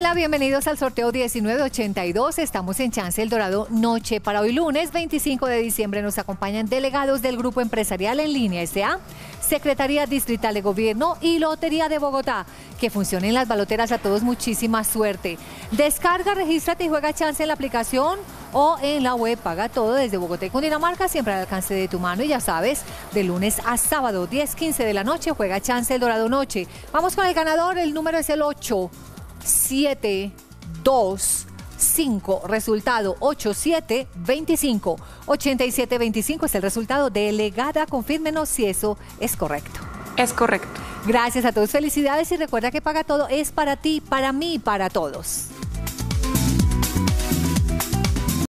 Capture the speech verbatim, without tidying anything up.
Hola, bienvenidos al sorteo diecinueve ochenta y dos, estamos en Chance el Dorado Noche. Para hoy lunes veinticinco de diciembre nos acompañan delegados del Grupo Empresarial en Línea S A, Secretaría Distrital de Gobierno y Lotería de Bogotá. Que funcionen las baloteras, a todos muchísima suerte. Descarga, regístrate y juega Chance en la aplicación o en la web Paga Todo desde Bogotá y Cundinamarca, siempre al alcance de tu mano. Y ya sabes, de lunes a sábado, diez quince de la noche, juega Chance el Dorado Noche. Vamos con el ganador, el número es el ocho siete dos cinco, resultado ocho siete veinticinco. ochenta y siete veinticinco es el resultado. Delegada, confírmenos si eso es correcto. Es correcto. Gracias a todos, felicidades y recuerda que Paga Todo es para ti, para mí, para todos.